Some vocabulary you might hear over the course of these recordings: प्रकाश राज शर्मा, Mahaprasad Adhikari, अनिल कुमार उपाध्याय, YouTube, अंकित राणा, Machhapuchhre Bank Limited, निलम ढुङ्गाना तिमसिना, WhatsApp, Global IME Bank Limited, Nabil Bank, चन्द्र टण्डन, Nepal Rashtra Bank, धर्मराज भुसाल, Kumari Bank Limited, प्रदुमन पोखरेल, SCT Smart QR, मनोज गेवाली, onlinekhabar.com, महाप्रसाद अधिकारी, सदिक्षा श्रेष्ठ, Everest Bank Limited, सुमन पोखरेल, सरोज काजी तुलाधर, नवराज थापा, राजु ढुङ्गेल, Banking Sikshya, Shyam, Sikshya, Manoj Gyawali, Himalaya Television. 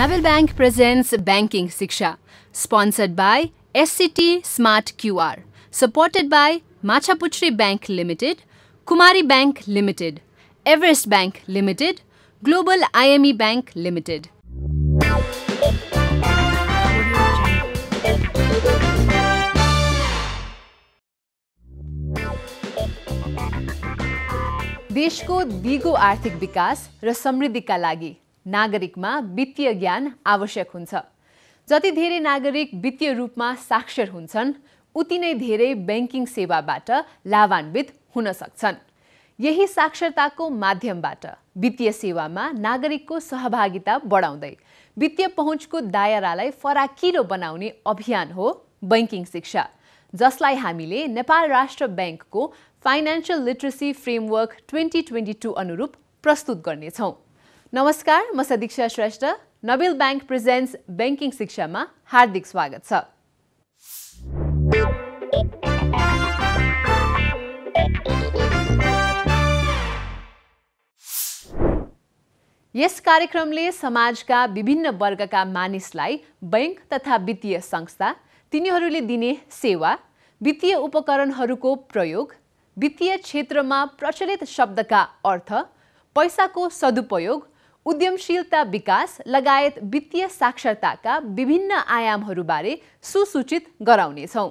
Nabil Bank presents Banking Sikshya, sponsored by SCT Smart QR, supported by Machhapuchhre Bank Limited, Kumari Bank Limited, Everest Bank Limited, Global IME Bank Limited. देशको दिगो आर्थिक विकास र समृद्धिका लागि नागरिकमा वित्तीय ज्ञान आवश्यक हुन्छ। जति धेरै नागरिक वित्तीय रूपमा साक्षर हुन्छन्, उति नै धेरै बैंकिङ सेवाबाट लाभान्वित हुन सक्छन्। यही साक्षरताको माध्यमबाट वित्तीय सेवामा नागरिकको सहभागिता बढाउँदै वित्तीय पहुँचको दायरालाई फराकिलो बनाउने अभियान हो बैंकिङ शिक्षा, जसलाई हामीले नेपाल राष्ट्र बैंकको फाइनान्शियल लिटरेसी फ्रेमवर्क 2022 अनुरूप प्रस्तुत गर्नेछौं। नमस्कार, म सदिक्षा श्रेष्ठ। Nabil bank presents banking शिक्षामा हार्दिक स्वागत छ। यस कार्यक्रमले समाजका विभिन्न वर्गका मानिसलाई बैंक तथा वित्तीय संस्था, तिनीहरूले दिने सेवा, वित्तीय उपकरणहरूको प्रयोग, वित्तीय क्षेत्रमा प्रचलित शब्दका अर्थ, पैसाको सदुपयोग, उद्यमशीलता विकास लगायत वित्तीय साक्षरताका विभिन्न आयामहरूबारे सुसूचित गराउनेछौं।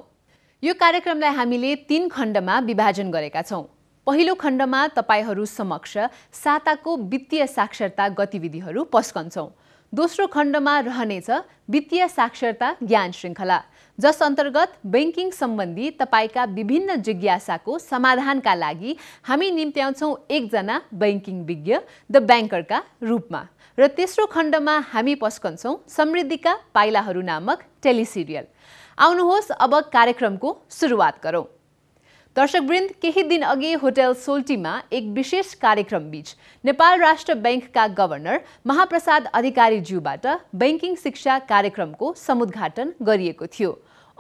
यो कार्यक्रमलाई हामीले तीन खण्डमा विभाजन गरेका छौं। पहिलो खण्डमा तपाईहरू समक्ष साताको वित्तीय साक्षरता गतिविधिहरू पस्कन्छौं। दोस्रो खण्डमा रहनेछ वित्तीय साक्षरता ज्ञान श्रृंखला, जस अन्तर्गत बैंकिङ सम्बन्धी तपाईका विभिन्न जिज्ञासाको समाधानका लागि हामी निम्त्याउँछौं एकजना बैंकिङ विज्ञ द बैंकरका रूपमा, र तेस्रो खण्डमा हामी पस्कन्छौं समृद्धिका पाइलाहरू नामक टेलिसिरियल। आउनुहोस्, अब कार्यक्रमको सुरुवात गरौं। दर्शकवृन्द, केही दिन अघि होटल सोल्टीमा एक विशेष कार्यक्रम बीच नेपाल राष्ट्र बैंकका गभर्नर महाप्रसाद अधिकारी ज्यूबाट बैंकिङ शिक्षा कार्यक्रमको समुद्घाटन गरिएको थियो।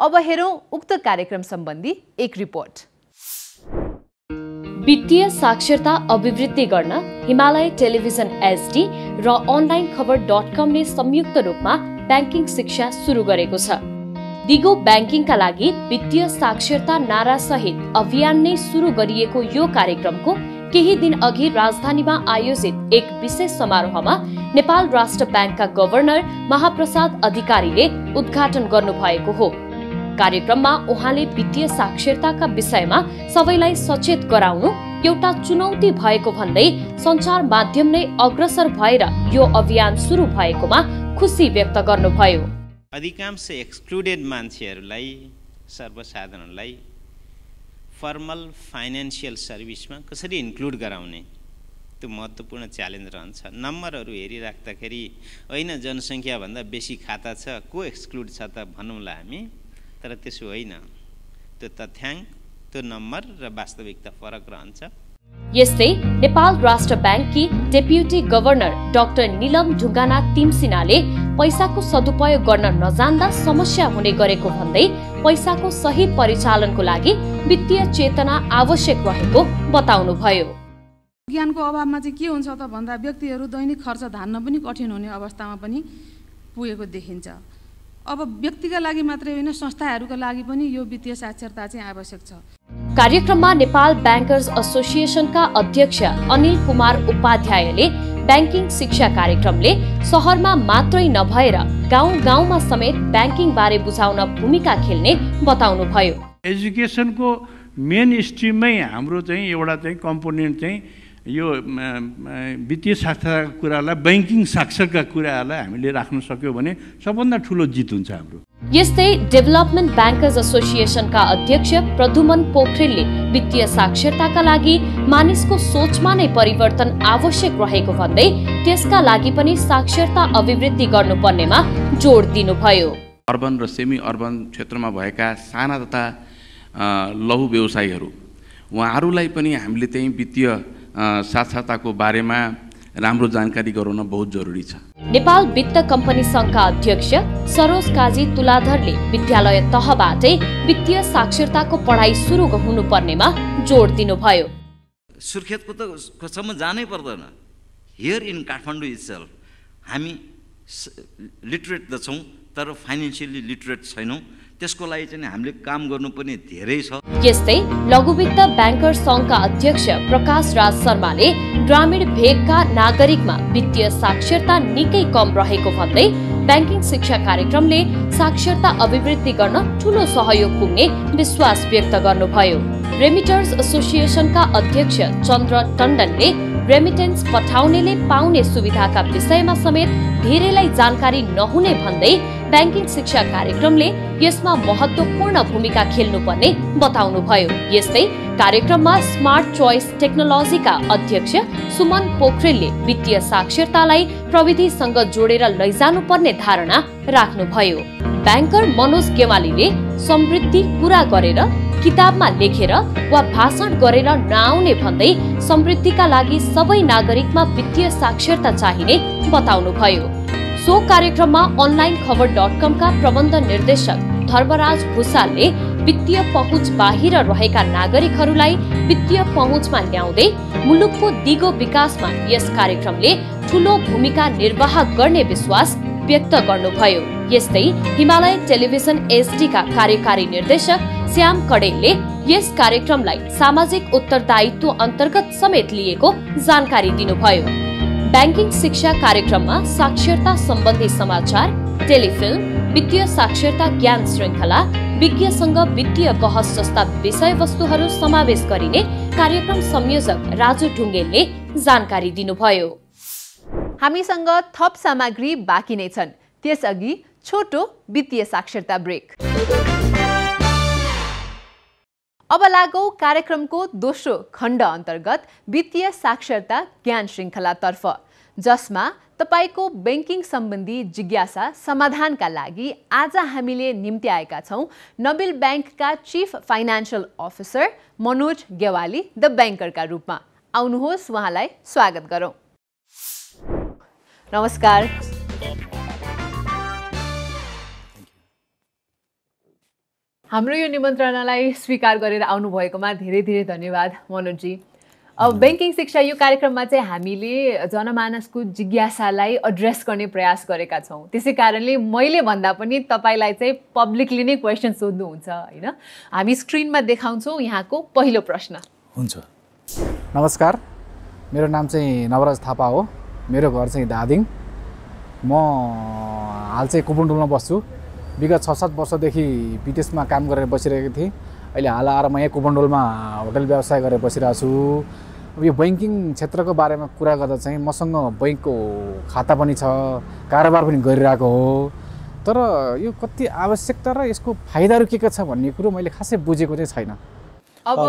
अब हेरौं उक्त कार्यक्रम सम्बन्धी एक रिपोर्ट। वित्तीय साक्षरता अभिवृद्धि गर्न हिमालय टेलिभिजन एसडी र onlinekhabar.com ले संयुक्त रूपमा बैंकिङ शिक्षा सुरु गरेको छ। दिगो बैंकिङका लागि वित्तीय साक्षरता नारा सहित अभियान नै सुरु गरिएको यो कार्यक्रमको केही दिन अघि राजधानीमा आयोजित एक विशेष समारोहमा नेपाल राष्ट्र बैंकका गभर्नर महाप्रसाद अधिकारीले उद्घाटन गर्नुभएको हो। कार्यक्रममा उहाँले वित्तीय साक्षरताका विषयमा सबैलाई सचेत गराउनु एउटा चुनौती भएको भन्दै सञ्चार माध्यम नै अग्रसर भएर यो अभियान सुरु भएकोमा खुसी व्यक्त गर्नुभयो। अधिकांश एक्सक्लुडेड मान्छेहरुलाई, सर्वसाधारणलाई फर्मल फाइनेंशियल सर्भिसमा कसरी इन्क्लुड गराउने त्यो महत्त्वपूर्ण च्यालेन्ज रहन्छ। नम्बरहरु हेरिराख्दाखेरि हैन जनसंख्या भन्दा बेसी खाता छ, को एक्सक्लुड छ त भन्नुला हामी, तर त्यसो हैन। त्यो तथ्यांक, त्यो नम्बर र वास्तविकता फरक रहन्छ। यस्तै नेपाल राष्ट्र बैंककी deputy governor doctor Nilam Dhungana तिमसिनाले पैसाको सदुपयोग गर्न नजान्दा समस्या हुने गरेको भन्दै पैसाको सही परिचालनको लागि वित्तीय चेतना आवश्यक रहेको बताउनुभयो। ज्ञानको अभावमा चाहिँ के हुन्छ त भन्दा व्यक्तिहरू दैनिक खर्च धान्न पनि कठिन हुने अवस्थामा पनि पुगेको देखिन्छ। अब व्यक्तिका लागि मात्रै होइन, संस्थाहरूका लागि पनि यो वित्तीय साक्षरता चाहिँ आवश्यक छ। कार्यक्रममा नेपाल बैंकर्स एसोसिएशनका अध्यक्ष अनिल कुमार उपाध्यायले बैंकिङ शिक्षा कार्यक्रमले शहरमा मात्रै नभएर गाउँ-गाउँमा समेत बैंकिङ बारे बुझाउन भूमिका खेल्ने बताउनुभयो। एजुकेसनको मेन स्ट्रीममै हाम्रो चाहिँ एउटा चाहिँ कम्पोनेन्ट चाहिँ यो वित्तीय साक्षरताको कुरालाई, बैंकिङ साक्षरका कुरालाई हामीले राख्न सक्यौं भने सबभन्दा ठूलो जित हुन्छ हाम्रो। यस्तै डेभलपमेन्ट बैंकर्स एसोसिएशनका अध्यक्ष प्रदुमन पोखरेलले वित्तीय साक्षरताका लागि मानिसको सोचमा नै परिवर्तन आवश्यक रहेको भन्दै त्यसका लागि पनि साक्षरता अभिवृद्धि गर्नुपर्नेमा जोड दिनुभयो। अर्बन र सेमी अर्बन क्षेत्रमा भएका साना तथा लघु व्यवसायीहरू, उहाँहरूलाई पनि हामीले त्यही वित्तीय साक्षरताको बारेमा राम्रो जानकारी गराउन बहुत जरुरी छ। नेपाल वित्त कम्पनी संघका अध्यक्ष सरोज काजी तुलाधरले विद्यालय तहबाटै वित्तीय साक्षरताको पढाइ सुरु हुनुपर्नेमा जोड दिनुभयो। सुर्खेतको त सम्म जानै पर्दैन, हियर इन काठमाडौँ इट्सेल्फ हामी literate छौं तर financially literate छैनौं त्यसको लागि चाहिँ हामीले काम गर्नुपर्ने धेरै छ। यस्तै लघुवित्त बैंकर संघका अध्यक्ष प्रकाश राज शर्माले ग्रामीण भेगका नागरिकमा वित्तीय साक्षरता निकै कम रहेको भन्दै बैंकिङ शिक्षा कार्यक्रमले साक्षरता अभिवृद्धि गर्न ठूलो सहयोग पुग्ने विश्वास व्यक्त गर्नुभयो। रेमिटर्स एसोसिएशनका अध्यक्ष चन्द्र टण्डनले रेमिटेन्स पठाउनेले पाउने सुविधाका विषयमा समेत धेरैलाई जानकारी नहुने भन्दै बैंकिङ शिक्षा कार्यक्रमले यसमा महत्त्वपूर्ण भूमिका खेल्नुपर्ने बताउनुभयो। यस्तै कार्यक्रममा स्मार्ट चोइस टेक्नोलोजीका अध्यक्ष सुमन पोखरेलले वित्तीय साक्षरतालाई प्रविधिसँग जोडेर लैजानुपर्ने धारणा राख्नुभयो। बैंकर मनोज गेवालीले समृद्धि पूरा गरेर किताबमा लेखेर वा भाषण गरेर नआउने भन्दै समृद्धिका लागि सबै नागरिकमा वित्तीय साक्षरता चाहिने बताउनुभयो। सो कार्यक्रममा onlinekhabar.com का प्रबन्ध निर्देशक धर्मराज भुसालले वित्तीय पहुँच बाहिर रहेका नागरिकहरूलाई वित्तीय पहुँचमा ल्याउँदै मुलुकको दिगो विकासमा यस कार्यक्रमले ठूलो भूमिका निर्वाह गर्ने विश्वास व्यक्त गर्नुभयो। यस्तै हिमालय टेलिभिजन एसडी का कार्यकारी निर्देशक श्याम कडेलले यस कार्यक्रमलाई सामाजिक उत्तरदायित्व अन्तर्गत समेत लिएको जानकारी दिनुभयो। बैंकिङ शिक्षा कार्यक्रममा साक्षरता सम्बन्धी समाचार, टेलिफिल्म, वित्तीय साक्षरता ज्ञान श्रृंखला, विज्ञसँग वित्तीय बहस जस्ता विषयवस्तुहरू समावेश गरिने कार्यक्रम संयोजक राजु ढुङ्गेलले जानकारी दिनुभयो। हामीसँग थप सामग्री बाँकी नै छन्, त्यसअघि छोटो वित्तीय साक्षरता ब्रेक। अब लागौ कार्यक्रमको दोस्रो खण्ड अन्तर्गत वित्तीय साक्षरता ज्ञान श्रृङ्खलातर्फ, जसमा तपाईको बैंकिङ सम्बन्धी जिज्ञासा समाधानका लागि आज हामीले निम्त्याएका छौं नबिल बैंकका chief financial officer Manoj Gyawali the बैंकरका रूपमा। आउनुहोस् उहाँलाई स्वागत गरौँ। नमस्कार। हाम्रो यो निमन्त्रणालाई स्वीकार गरेर आउनु भएकोमा धेरै धेरै धन्यवाद मनोज जी। अब बैंकिङ शिक्षा यो कार्यक्रममा चाहिँ हामीले जनमानसको जिज्ञासालाई एड्रेस गर्ने प्रयास गरेका छौँ, त्यसै कारणले मैले भन्दा पनि तपाईलाई चाहिँ पब्लिकली नै क्वेसन सोध्नुहुन्छ हैन। हामी स्क्रिनमा देखाउँछौँ यहाँको पहिलो प्रश्न हुन्छ। नमस्कार, मेरो नाम चाहिँ नवराज थापा हो, मेरो घर चाहिँ धादिङ, म हाल चाहिँ कुपुन्डुलमा बस्छु। विगत 6-7 वर्षदेखि विदेशमा काम गरेर बसिरहेको थिएँ, अहिले हाल आएर म यहाँ कुपुन्डुलमा होटल व्यवसाय गरेर बसिरहेको छु। अब यो बैंकिङ क्षेत्रको बारेमा कुरा गर्दा चाहिँ मसँग बैंकको खाता पनि छ, कारोबार पनि गरिरहेको हो, तर यो कति आवश्यकता र यसको फाइदाहरू के के छ भन्ने कुरो मैले खासै बुझेको चाहिँ छैन। अब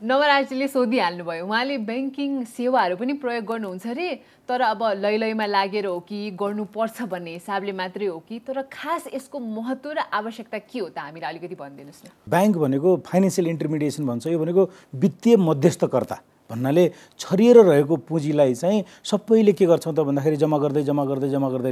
नवराजले सोधिहाल्नुभयो, उहाँले बैंकिङ सेवाहरू पनि प्रयोग गर्नुहुन्छ अरे, तर अब लयलयमा लागेर हो कि गर्नुपर्छ भन्ने हिसाबले मात्रै हो कि, तर खास यसको महत्त्व र आवश्यकता के हो त हामीलाई अलिकति भनिदिनुहोस् न। ब्याङ्क भनेको फाइनेन्सियल इन्टरमिडिएसन भन्छ, यो भनेको वित्तीय मध्यस्थकर्ता भन्नाले छरिएर रहेको पुँजीलाई चाहिँ सबैले के गर्छौँ त भन्दाखेरि जम्मा गर्दै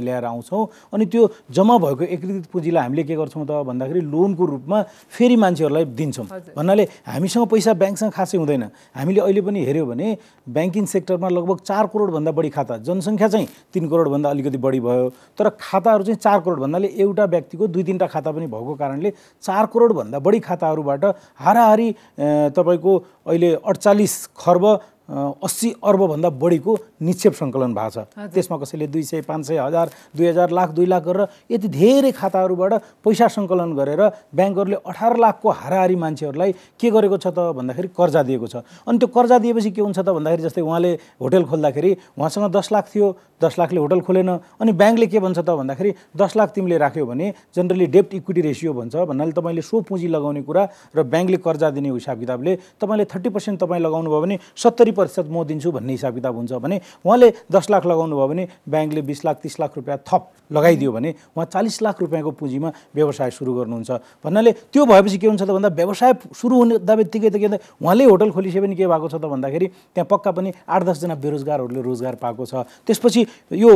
ल्याएर आउँछौँ, अनि त्यो जम्मा भएको एकीकृत पुँजीलाई हामीले के गर्छौँ त भन्दाखेरि लोनको रूपमा फेरि मान्छेहरूलाई दिन्छौँ। भन्नाले हामीसँग पैसा ब्याङ्कसँग खासै हुँदैन। हामीले अहिले पनि हेऱ्यौँ भने ब्याङ्किङ सेक्टरमा लगभग 4 करोडभन्दा बढी खाता, जनसङ्ख्या चाहिँ 3 करोडभन्दा अलिकति बढी भयो, तर खाताहरू चाहिँ 4 करोड भन्नाले एउटा व्यक्तिको 2-3 खाता पनि भएको कारणले 4 करोडभन्दा बढी खाताहरूबाट हाराहारी तपाईँको अहिले 48 खर्ब 80 अर्बभन्दा बढीको निक्षेप सङ्कलन भएको छ। त्यसमा कसैले 200, 500, 1000, 2000, लाख, 2 लाख गरेर यति धेरै खाताहरूबाट पैसा सङ्कलन गरेर ब्याङ्कहरूले 18 लाखको हाराहारी मान्छेहरूलाई के गरेको छ त भन्दाखेरि कर्जा दिएको छ। अनि त्यो कर्जा दिएपछि के हुन्छ त भन्दाखेरि जस्तै उहाँले होटल खोल्दाखेरि उहाँसँग 10 लाख थियो, 10 लाखले होटल खोलेन, अनि ब्याङ्कले के भन्छ त भन्दाखेरि 10 लाख तिमीले राख्यौ भने जनरली डेब्ट इक्विटी रेसियो भन्छ, भन्नाले तपाईँले सो पुँजी लगाउने कुरा र ब्याङ्कले कर्जा दिने हिसाब किताबले तपाईँले 30% तपाईँ लगाउनु भयो भने 70% म दिन्छु भन्ने हिसाब किताब हुन्छ भने उहाँले 10 लाख लगाउनु भयो भने ब्याङ्कले 20 लाख 30 लाख रुपियाँ थप लगाइदियो भने उहाँ 40 लाख रुपियाँको पुँजीमा व्यवसाय सुरु गर्नुहुन्छ। भन्नाले त्यो भएपछि के हुन्छ त भन्दा व्यवसाय सुरु हुँदा बित्तिकै त के उहाँले होटल खोलिसके पनि के भएको छ त भन्दाखेरि त्यहाँ पक्का पनि 8-10 जना बेरोजगारहरूले रोजगार पाएको छ। त्यसपछि यो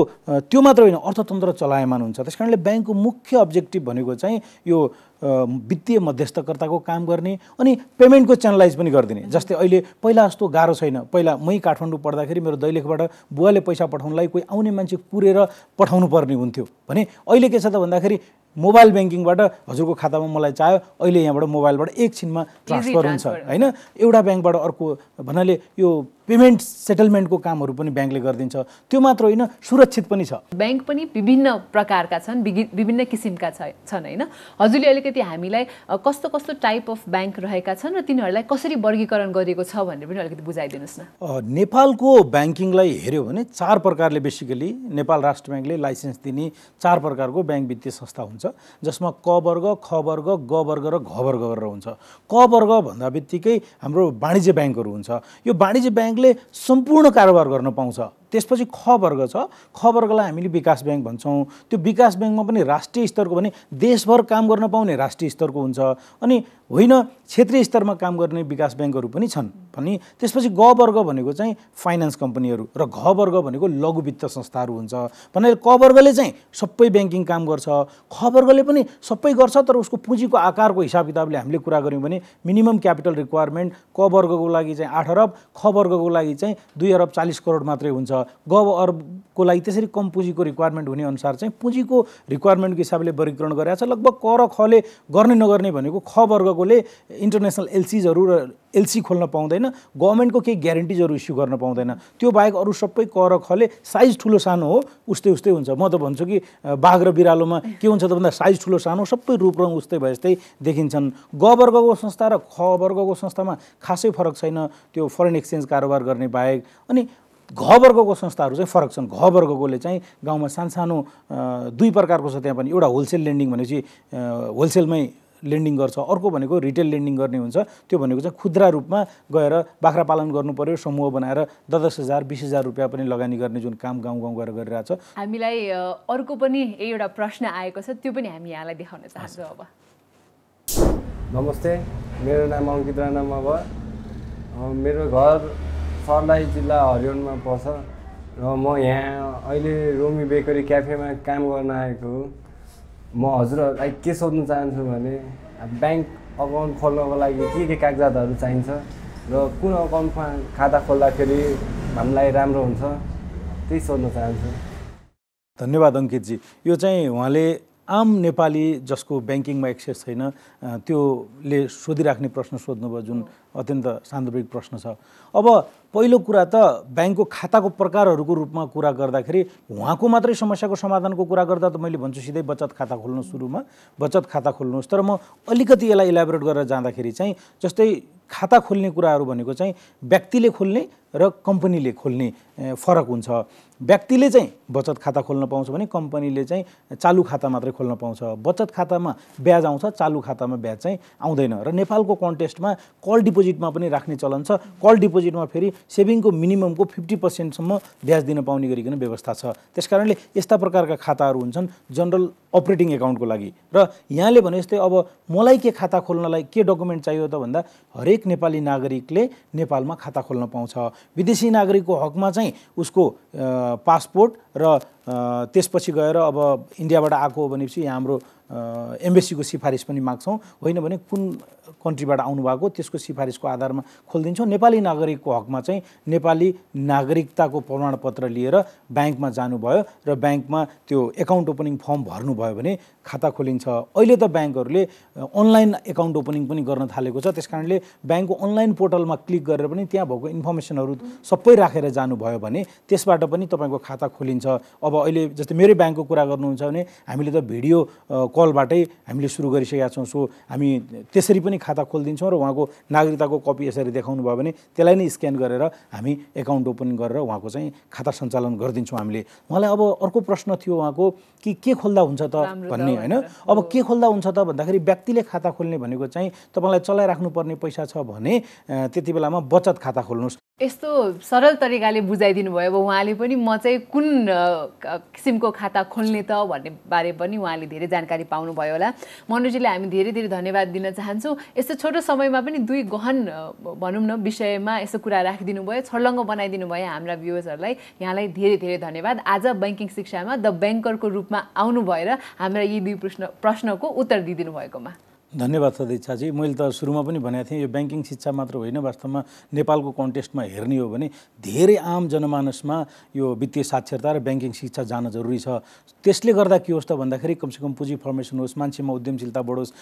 त्यो मात्र होइन, अर्थतन्त्र चलायमान हुन्छ। त्यस कारणले ब्याङ्कको मुख्य अब्जेक्टिभ भनेको चाहिँ यो वित्तीय मध्यस्थकर्ताको काम गर्ने अनि पेमेन्टको च्यानलाइज पनि गर्दिने जस्तै अहिले पहिला जस्तो गाह्रो छैन पहिला मै काठमाडौँ पढ्दाखेरि मेरो दैलेखबाट बुवाले पैसा पठाउनलाई कोही आउने मान्छे पुरेर पठाउनु पर्ने हुन्थ्यो भने अहिले के छ त भन्दाखेरि मोबाइल बैंकिङबाट हजुरको खातामा मलाई चाह्यो अहिले यहाँबाट मोबाइलबाट एकछिनमा ट्रान्सफर हुन्छ हैन एउटा बैंकबाट अर्को भन्नाले यो पेमेन्ट सेटलमेन्टको कामहरु पनि बैंकले गर्दिन्छ त्यो मात्र हैन सुरक्षित पनि छ बैंक पनि विभिन्न प्रकारका छन् विभिन्न किसिमका छन् हैन हजुरले अलिकति हामीलाई कस्तो कस्तो टाइप अफ बैंक रहेका छन् र तिनीहरुलाई कसरी वर्गीकरण गरिएको छ भनेर पनि अलिकति बुझाइदिनुस् न नेपालको बैंकिङलाई हेर्यो भने चार प्रकारले बेसिकली नेपाल राष्ट्र बैंकले लाइसेन्स दिने चार प्रकारको बैंक वित्तीय संस्था हुन्छ जसमा क वर्ग ख वर्ग ग वर्ग र घ वर्ग गरेर हुन्छ क वर्ग भन्दा बित्तिकै हाम्रो वाणिज्य बैंकहरु हुन्छ यो वाणिज्य बैंकले सम्पूर्ण कारोबार गर्न पाउँछ त्यसपछि ख वर्ग छ ख वर्गलाई हामीले विकास बैंक भन्छौं त्यो विकास बैंकमा पनि राष्ट्रिय स्तरको भने देशभर काम गर्न पाउने राष्ट्रिय स्तरको हुन्छ अनि होइन क्षेत्रीय स्तरमा काम गर्ने विकास बैंकहरु पनि छन् पनि त्यसपछि ग वर्ग भनेको चाहिँ फाइनान्स कम्पनीहरु र घ वर्ग भनेको लघु वित्त संस्थाहरु हुन्छ भने क वर्गले चाहिँ सबै बैंकिङ काम गर्छ ख वर्गले पनि सबै गर्छ तर उसको पुँजीको आकारको हिसाब किताबले हामीले कुरा गर्यौं भने मिनिमम क्यापिटल रिक्वायरमेन्ट क वर्गको लागि चाहिँ 8 अरब ख वर्गको लागि चाहिँ 2 अरब 40 करोड मात्रै हुन्छ गव अरबको लागि त्यसरी कम पुँजीको रिक्वायरमेन्ट हुने अनुसार चाहिँ पुँजीको रिक्वायरमेन्टको हिसाबले वर्गीकरण गरेका छ लगभग क र खले गर्ने नगर्ने भनेको ख वर्गकोले इन्टरनेशनल एलसीजहरु र एलसी खोल्न पाउँदैन गभर्नमेन्टको केही ग्यारेन्टीजहरु इस्यु गर्न पाउँदैन त्यो बाहेक अरु सबै क र खले साइज ठूलो सानो हो उस्तै उस्तै हुन्छ म त भन्छु कि बाघ र बिरालोमा के हुन्छ त भन्दा साइज ठूलो सानो सबै रूप रङ उस्तै भएस्तै देखिन्छन् ग वर्गको संस्था र ख वर्गको संस्थामा खासै फरक छैन त्यो फरेन एक्सचेन्ज कारोबार गर्ने बाहेक अनि घ वर्गको संस्थाहरु चाहिँ फरक छन् घ वर्गकोले चाहिँ गाउँमा सानसानो दुई प्रकारको छ त्यहाँ पनि एउटा होलसेल लेन्डिङ भनेपछि होलसेलमै लेन्डिङ गर्छ अर्को भनेको रिटेल लेन्डिङ गर्ने हुन्छ त्यो भनेको चाहिँ खुद्रा रूपमा गएर बाख्रा पालन गर्नु पर्यो समूह बनाएर 10,000 20,000 रुपैयाँ पनि लगानी गर्ने जुन काम गाउँ गरेर गरिरहेछ हामीलाई अर्को पनि एउटा प्रश्न आएको छ त्यो पनि हामी यहाँलाई देखाउन चाहन्छौं अब नमस्ते मेरो नाम अंकित राणा मावा मेरो घर सर्लाही जिल्ला हरियोनमा पर्छ र म यहाँ अहिले रोमी बेकरी क्याफेमा काम गर्न आएको हो म हजुरहरूलाई के सोध्न चाहन्छु भने बैंक अकाउन्ट खोल्नको लागि के कागजातहरू चाहिन्छ र कुन अकाउन्टमा खाता खोल्दाखेरि हामीलाई राम्रो हुन्छ त्यही सोध्न चाहन्छु धन्यवाद अंकित जी यो चाहिँ उहाँले आम नेपाली जसको बैंकिङमा एक्सेस छैन त्योले सोधिराख्ने प्रश्न सोध्नुभयो जुन अत्यन्त सान्दर्भिक प्रश्न छ अब पहिलो कुरा त बैंकको खाताको प्रकारहरुको रूपमा कुरा गर्दाखेरि उहाँको मात्रै समस्याको समाधानको कुरा गर्दा त मैले भन्छु सिधै बचत खाता खोल्नु सुरुमा बचत खाता खोल्नुहोस् तर म अलिकति यसलाई इलाबोरेट गरेर जाँदाखेरि चाहिँ जस्तै खाता खोल्ने कुराहरु भनेको चाहिँ व्यक्तिले खोल्ने र कम्पनीले खोल्ने फरक हुन्छ व्यक्तिले चाहिँ बचत खाता खोल्न पाउँछ भने कम्पनीले चाहिँ चालू खाता मात्रै खोल्न पाउँछ बचत खातामा ब्याज आउँछ चालू खातामा ब्याज चाहिँ आउँदैन र नेपालको कन्टेक्स्टमा कल डिपोजिटमा पनि राख्ने चलन छ कल डिपोजिटमा फेरि सेभिङको मिनिममको 50% सम्म ब्याज दिन पाउने गरिकन व्यवस्था छ त्यसकारणले यस्ता प्रकारका खाताहरु हुन्छन् जनरल अपरेटिङ अकाउन्टको लागि र यहाँले भने जस्तै अब मलाई के खाता खोल्नलाई के डकुमेन्ट चाहियो त भन्दा हरेक नेपाली नागरिकले नेपालमा खाता खोल्न पाउँछ विदेशी नागरिकको हकमा चाहिँ उसको पासपोर्ट र त्यसपछि गएर अब इन्डियाबाट आएको हो भनेपछि यहाँ हाम्रो एम्बेसीको सिफारिस पनि माग्छौं होइन भने कुन कन्ट्रीबाट आउनु भएको त्यसको सिफारिसको आधारमा खोल्दिन्छौं नेपाली नागरिकको हकमा चाहिँ नेपाली नागरिकताको प्रमाणपत्र लिएर बैंकमा जानुभयो र बैंकमा त्यो अकाउन्ट ओपनिङ फर्म भर्नुभयो भने खाता खोलिन्छ अहिले त बैंकहरुले अनलाइन अकाउन्ट ओपनिङ पनि गर्न थालेको छ त्यसकारणले बैंकको अनलाइन पोर्टलमा क्लिक गरेर पनि त्यहाँ भएको इन्फर्मेसनहरु सबै राखेर जानुभयो भने त्यसबाट पनि तपाईको खाता खोलिन्छ अब अहिले जस्तै मेरो बैंकको कुरा गर्नुहुन्छ भने हामीले त भिडियो कलबाटै हामीले सुरु गरिसकेका छौं सो हामी त्यसरी पनि खाता खोल्दिन्छौं र उहाँको नागरिकताको कपी यसरी देखाउनु भयो भने त्यसलाई नै स्क्यान गरेर हामी अकाउन्ट ओपन गरेर उहाँको चाहिँ खाता सञ्चालन गर्दिन्छौं हामीले उहाँलाई अब अर्को प्रश्न थियो उहाँको कि के खोल्दा हुन्छ त भन्ने हैन अब के खोल्दा हुन्छ त भन्दाखेरि व्यक्तिले खाता खोल्ने भनेको चाहिँ तपाईलाई चलाइराख्नु पर्ने पैसा छ भने त्यतिबेलामा बचत खाता खोल्नुस् यस्तो सरल तरिकाले बुझाइदिनु भयो अब उहाँले पनि म चाहिँ कुन किसिमको खाता खोल्ने त भन्ने बारे पनि उहाँले धेरै जानकारी पाउनु भयो होला मनोजीलाई हामी धेरै धेरै धन्यवाद दिन चाहन्छौं यस्तो छोटो समयमा पनि दुई गहन भनौं न विषयमा यस्तो कुरा राखिदिनु भयो छलङ्ग बनाइदिनु भयो हाम्रा भ्युअर्सहरुलाई यहाँलाई धेरै धेरै धन्यवाद आज बैंकिङ शिक्षामा द बैंकरको रूपमा आउनु भएर हाम्रा यी दुई प्रश्नको उत्तर दिइदिनु भएकोमा धन्यवाद सदिच्छा जी मैले त सुरुमा पनि भनेको थिएँ यो बैंकिङ शिक्षा मात्र होइन वास्तवमा नेपालको कन्टेक्स्टमा हेर्ने हो भने धेरै आम जनमानसमा यो वित्तीय साक्षरता र बैंकिङ शिक्षा जान्न जरुरी छ त्यसले गर्दा के होस् त भन्दाखेरि कम से कम पुँजी फर्मेसन होस् मान्छेमा उद्यमशीलता बढोस्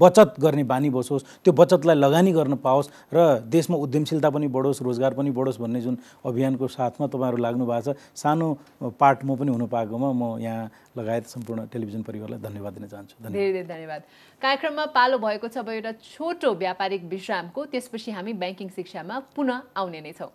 बचत गर्ने बानी बसोस् त्यो बचतलाई लगानी गर्न पाओस् र देशमा उद्यमशीलता पनि बढोस् रोजगार पनि बढोस् भन्ने जुन अभियानको साथमा तपाईहरु लाग्नु भएको छ सानो पार्ट म पनि हुन पाएकोमा म यहाँ लगायत सम्पूर्ण टेलिभिजन परिवारलाई धन्यवाद दिन चाहन्छु धेरै धन्यवाद कार्यक्रममा पालो भएको छ अब एउटा छोटो व्यापारिक विश्रामको त्यसपछि हामी बैंकिङ शिक्षामा पुनः आउने नै छौं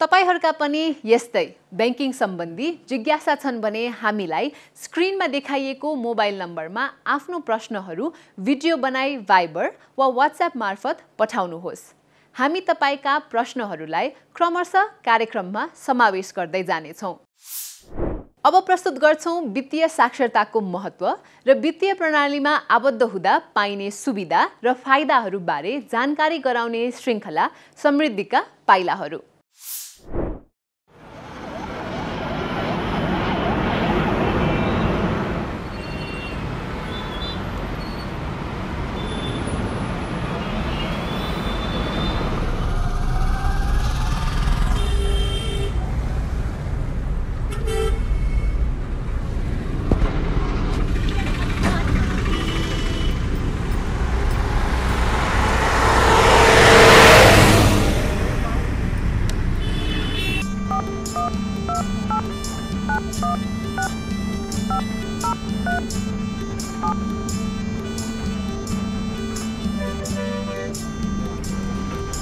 तपाईहरुका पनि यस्तै बैंकिङ सम्बन्धी जिज्ञासा छन् भने हामीलाई स्क्रिनमा देखाइएको मोबाइल नम्बरमा आफ्नो प्रश्नहरू भिडियो बनाई भाइबर वा व्हाट्सएप मार्फत पठाउनुहोस् हामी तपाईका प्रश्नहरूलाई क्रमशः कार्यक्रममा समावेश गर्दै जाने छौं अब प्रस्तुत गर्छौं वित्तीय साक्षरताको महत्व र वित्तीय प्रणालीमा आबद्ध हुँदा पाइने सुविधा र फाइदाहरू बारे जानकारी गराउने श्रृंखला समृद्धिका पाइलाहरू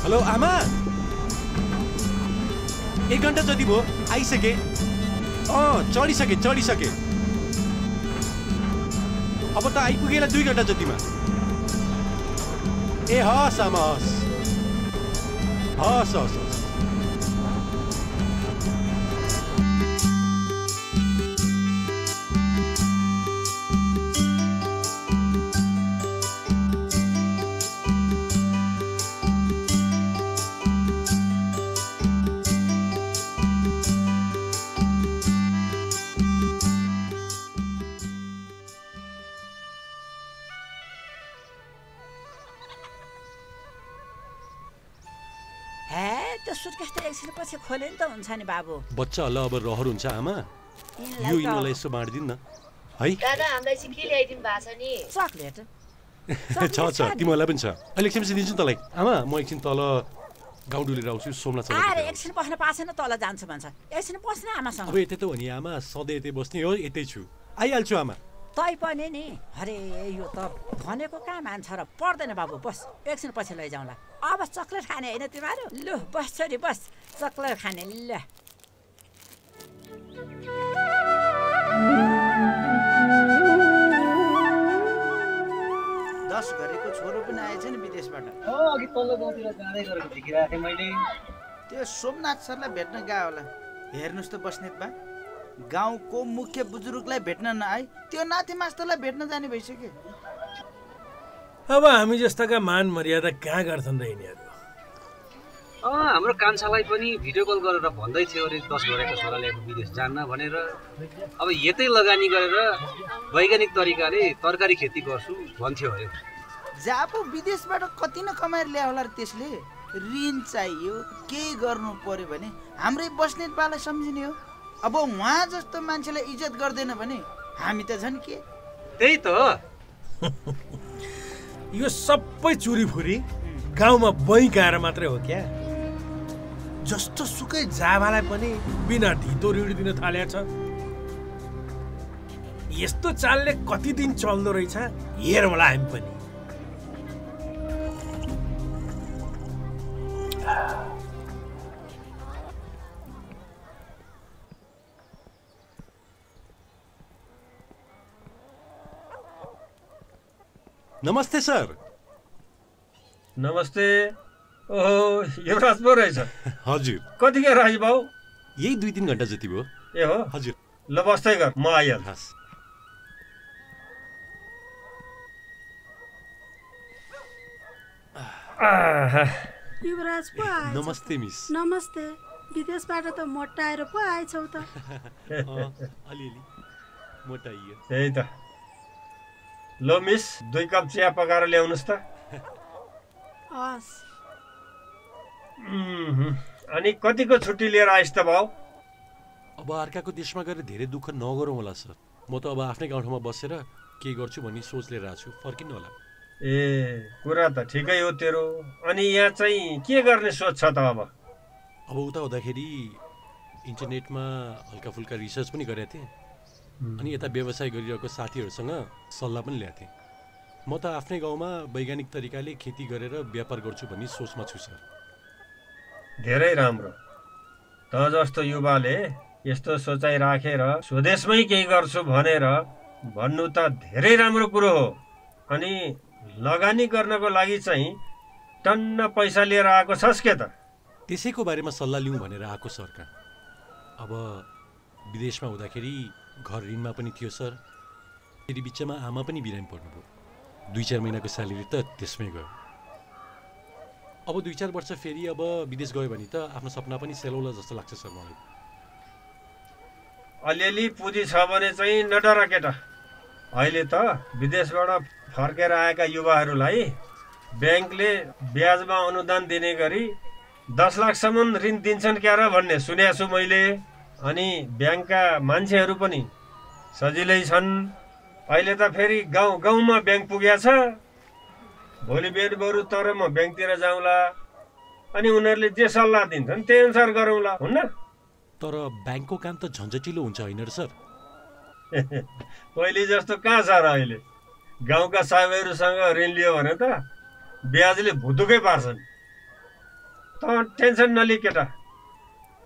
हेलो आमा एक घंटा जति भो आइसके चढिसके अब त आइपुगेला 2 घण्टा जतिमा ए हस आमा हस खोलेन त हुन्छ नि बाबु बच्चा हल्ला अब रहर हुन्छ आमा यो इनोलाई यसो बाँड दिन न है दादा हामीलाई चाहिँ के ल्याइदिनु भएको छ नि चकलेट छ तिमीलाई पनि छ अहिले एकछिन दिन्छु तलाई आमा म एकछिन तल गाउँडुलेर आउँछु सोमला चला अरे एकछिन बस्न पाछैन तल जान्छु भन्छ एकछिन बस्न आमासँग अब यतै त भनी आमा सधैँ यतै बस्ने हो यतै छु आइहाल्छु आमा तै पनि नि अरे यो त भनेको कहाँ मान्छ र पर्दैन बाबु बस एकछिन पछि लैजाउँला अब चकलेट खाने हैन तिम्रो लु बस छोरी बस चकलेट खाने ल दस घरको छोरो पनि आएछ नि विदेशबाट हो अघि तल्लो गाउँतिर जाँदै गरेको देखिरहेथे मैले त्यो सोमनाथ सरलाई भेट्न गए होला हेर्नुस् त बस्नेत बा गाउँको मुख्य बुजुर्गलाई भेट्न नआई त्यो नाति मास्टरलाई भेट्न जाने भइसक्यो अब हामी जस्ताका मान मर्यादा कहाँ गर्छन् र यिनीहरू हाम्रो कान्छालाई पनि भिडियो कल गरेर भन्दै थियो अरे 10 वर्षको छोराले विदेश जान्न भनेर अब यतै लगानी गरेर वैज्ञानिक तरिकाले तरकारी खेती गर्छु भन्थ्यो अरे जा पो विदेशबाट कति न कमाएर ल्याए होला त्यसले ऋण चाहियो के गर्नु पर्यो भने हाम्रै बस्नेत बालाई सम्झिने हो अब वहाँ जस्तो मान्छेलाई इज्जत गर्दैन भने हामी त झन् के त्यही त यो सबै चुरीफुरी गाउँमा बैकाएर मात्रै हो क्या जस्तो सुकै जाभालाई पनि बिना ढितो ऋण दिन थालेछ यस्तो चालले कति दिन चल्दो रहेछ हेरौँला हामी पनि नमस्ते सर नमस्ते ओहो युवराज पो रहेछ हजुर कतिखेर राज भाउ यही 2-3 घण्टा जति भयो ए हो हजुर ल बस्दै गर म आइहाल्छु युवराज पो आएछ नमस्ते मिस नमस्ते विदेशबाट त मोटाएर पो आएछौ त अलिअलि मोटाइयो त्यही त लो मिस दुई कप चिया पकाएर ल्याउनुस् त हस् अनि कतिको छुट्टी लिएर आइस् त भाउ अब अर्काको देशमा गएर धेरै दुःख नगरौँ होला सर म त अब आफ्नै गाउँठाउँमा बसेर के गर्छु भन्ने सोच लिएर आछु फर्किनु होला ए कुरा त ठिकै हो तेरो अनि यहाँ चाहिँ के गर्ने सोच छ त अब उता हुँदाखेरि इन्टरनेटमा हल्काफुल्का रिसर्च पनि गरेथे अनि यता व्यवसाय गरिरहेको साथीहरुसँग सल्लाह पनि ल्याथे म त आफ्नै गाउँमा वैज्ञानिक तरिकाले खेती गरेर व्यापार गर्छु भन्ने सोचमा छु सर धेरै राम्रो त जस्तो युवाले यस्तो सोचाइ राखेर स्वदेशमै केही गर्छु भनेर भन्नु त धेरै राम्रो कुरा हो अनि लगानी गर्नको लागि चाहिँ टन्न पैसा लिएर आएको छस् के त त्यसैको बारेमा सल्लाह लिउँ भनेर आएको सरका अब विदेशमा हुँदाखेरि घर ऋणमा पनि थियो सर फेरि बिचमा आमा पनि बिरामी पर्नुभयो 2-4 महिनाको स्यालेरी त त्यसमै गयो अब 2-4 वर्ष फेरि अब विदेश गयो भने त आफ्नो सपना पनि सेलौला जस्तो लाग्छ सर मलाई अलिअलि पुँजी छ भने चाहिँ नडरा केटा अहिले त विदेशबाट फर्केर आएका युवाहरूलाई बैंकले ब्याजमा अनुदान दिने गरी 10 लाख सम्म ऋण दिन्छन् क्या र भन्ने सुनेको छु मैले अनि बैंकका मान्छेहरु पनि सजिलै छन् अहिले त फेरि गाउँ गाउँमा बैंक पुग्या छ भोलि बेरबरु तर म बैंकतिर जाउँला अनि उनीहरुले जे सल्लाह दिन्छन् त्यही अनुसार गरौँला हैन तर बैंकको काम त झन्झटिलो हुन्छ हैन र सर पहिले जस्तो कहाँ छ र अहिले गाउँका साहबहरुसँग ऋण लियो भने त ब्याजले भुतुकै पार्छन् त टेन्सन नलिई केटा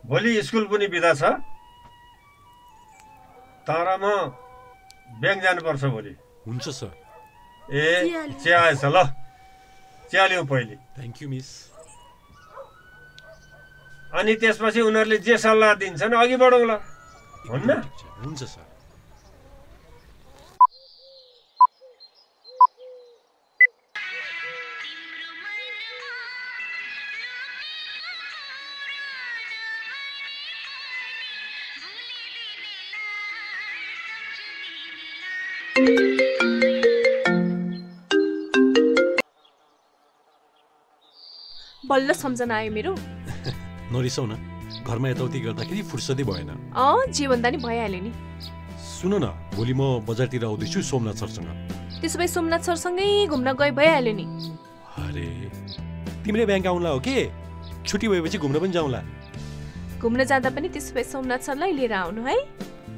भोलि स्कुल पनि बिदा छ तर म बैंक जानुपर्छ भोलि हुन्छ सर ए चिया आएछ ल चिया ल्याऊ पहिले थ्यांक यू मिस अनि त्यसपछि उनीहरुले जे सल्लाह दिन्छन् अघि बढौला हैन हुन्छ सर बल्ल सम्झना आयो मेरो नरिसौ न घरमा यताउति गर्दाखेरि फुर्सदै भएन जीवन दानी भइहाल्यो नि सुन न भोलि म बजारतिर आउँदैछु सोमनाथ सरसँग त्यसो भए सोमनाथ सरसँगै घुम्न गए भइहाल्यो नि अरे तिमीले बैंक आउनला हो के छुट्टी भएपछि घुम्न पनि जाउँला घुम्न जाँदा पनि त्यसो भए सोमनाथ सरलाई लिएर आउनु है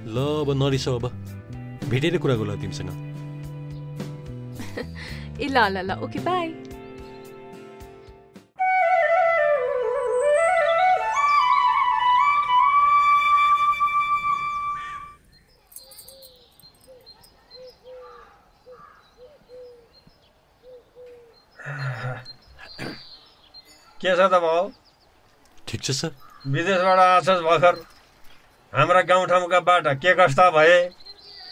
ल अब नरिसौ अब भेटेर कुरा गर्ला तिमीसँग ए ल ल ल ओके बाइ के छ त भाउ ठीक छ सर विदेशबाट आछस् भर्खर हाम्रा गाउँठाउँका बाटा के कस्ता भए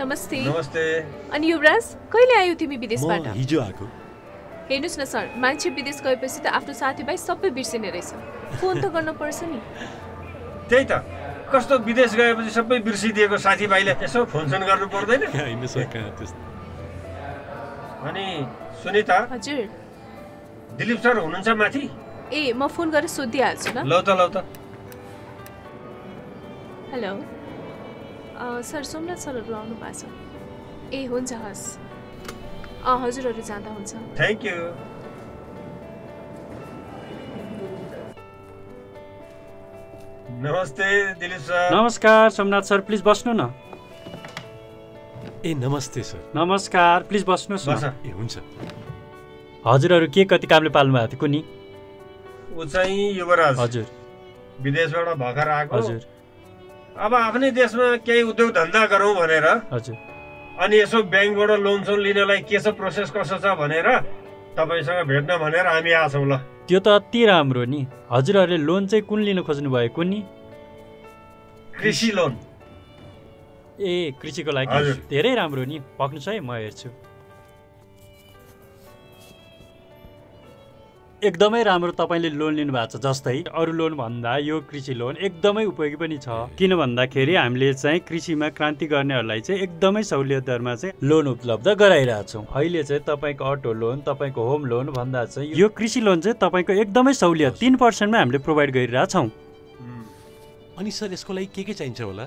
नमस्ते नमस्ते अनि युवराज कहिले आयौ तिमी विदेशबाट म हिजो आको हेर्नुस् न सर मान्छे विदेश गएपछि त आफ्नो साथीभाइ सबै बिर्सिने रहेछ फोन त गर्न पर्छ नि त्यही त कस्तो विदेश गएपछि सबै बिर्सिदिएको साथीभाइले यसो फोनसन गर्नु पर्दैन हैन सक्का त्यस्तो अनि सुनिता हजुर दिलीप सर हुनुहुन्छ माथि ए म फोन गरेर सोध्दै हाल्छु ल लौ त हेलो सर सोमनाथ सरहरु आउनु भएको छ ए हुन्छ हस अ हजुरहरु जाँदा हुन्छ थ्यांक यू नमस्ते दिलीप सर नमस्कार सोमनाथ सर प्लिज बस्नु न ए नमस्ते सर नमस्कार प्लिज बस्नु सर ए हुन्छ हजुरहरु के कति कामले पाल्नु भएको थियो कुनी उ चाहिँ युवराज हजुर विदेशबाट भर्खर आएको हजुर अब आफ्नै देशमा केही उद्योग धन्दा गरौँ भनेर हजुर अनि यसो बैंकबाट लोन सोन लिनलाई के छ प्रोसेस कसो छ भनेर तपाईसँग भेट्न भनेर हामी आछौं ल त्यो त अति राम्रो नि हजुरहरुले लोन चाहिँ कुन लिन खोज्नु भएको नि कृषि लोन ए कृषिको लागि धेरै राम्रो नि पक्नुस् है म हेर्छु एकदमै राम्रो तपाईले लोन लिनु भएको छ जस्तै अरु लोन भन्दा यो कृषि लोन एकदमै उपयोगी पनि छ किन भन्दाखेरि हामीले चाहिँ कृषिमा क्रान्ति गर्नेहरुलाई चाहिँ एकदमै सहुलियत दरमा चाहिँ लोन उपलब्ध गराइरा छौं अहिले चाहिँ तपाईको अटो लोन तपाईको होम लोन भन्दा चाहिँ यो कृषि लोन चाहिँ तपाईको एकदमै सहुलियत 3% मा हामीले प्रोवाइड गरिरा छौं अनि सर यसको लागि के चाहिन्छ होला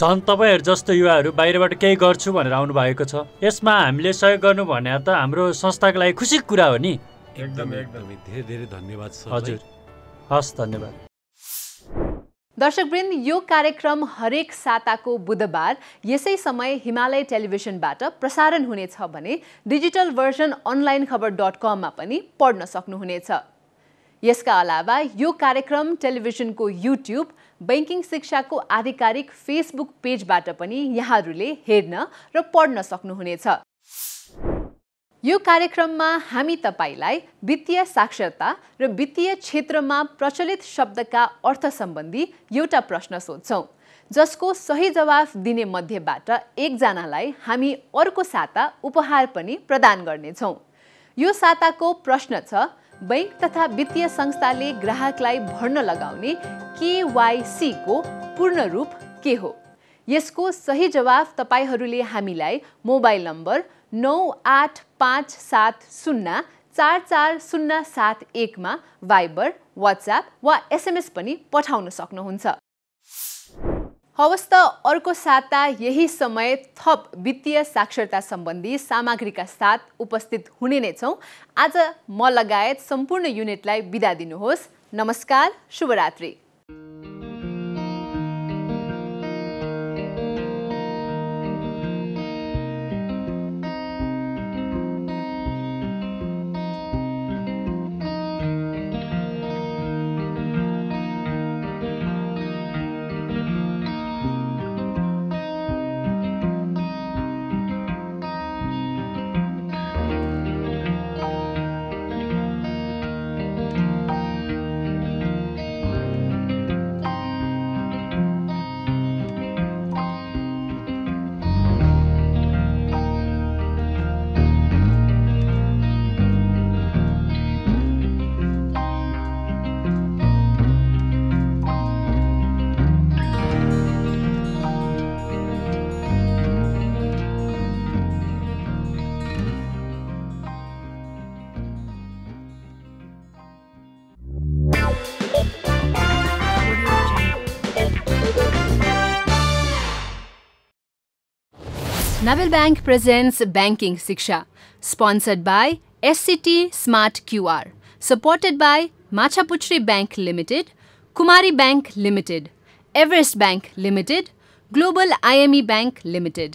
जन तपाईहरु जस्तो युवाहरु बाहिरबाट केही गर्छु भनेर आउनु भएको छ यसमा हामीले सहयोग गर्नु भने त हाम्रो संस्थाको लागि खुसीको कुरा हो नि एकदम एकदम धेरै धेरै धन्यवाद सर हजुर हस् धन्यवाद दर्शकवृन्द यो कार्यक्रम हरेक साताको बुधबार यसै समय हिमालय टेलिभिजनबाट प्रसारण हुनेछ भने डिजिटल भर्जन onlinekhabar.com मा पनि पढ्न सक्नुहुनेछ यसका अलावा यो कार्यक्रम टेलिभिजनको YouTube बैंकिङ शिक्षाको आधिकारिक फेसबुक पेजबाट पनि यहाँहरुले हेर्न र पढ्न सक्नुहुनेछ यो कार्यक्रममा हामी तपाईलाई वित्तीय साक्षरता र वित्तीय क्षेत्रमा प्रचलित शब्दका अर्थ सम्बन्धी एउटा प्रश्न सोध्छौं जसको सही जवाफ दिने मध्येबाट एकजनालाई हामी अर्को साता उपहार पनि प्रदान गर्नेछौं यो साताको प्रश्न छ बैंक तथा वित्तीय संस्थाले ग्राहकलाई भर्न लगाउने केवाईसी को पूर्ण रूप के हो यसको सही जवाफ तपाईहरुले हामीलाई मोबाइल नम्बर 9857044071 मा वाइबर व्हाट्सएप वा एसएमएस पनि पठाउन सक्नुहुन्छ हवस् त अर्को साता यही समय थप वित्तीय साक्षरता सम्बन्धी सामग्रीका साथ उपस्थित हुने नै छौं आज म लगायत सम्पूर्ण युनिटलाई बिदा दिनुहोस् नमस्कार शुभरात्रि Nabil Bank presents Banking Siksha, sponsored by SCT Smart QR, supported by Machhapuchhre Bank Limited, Kumari Bank Limited, Everest Bank Limited, Global IME Bank Limited.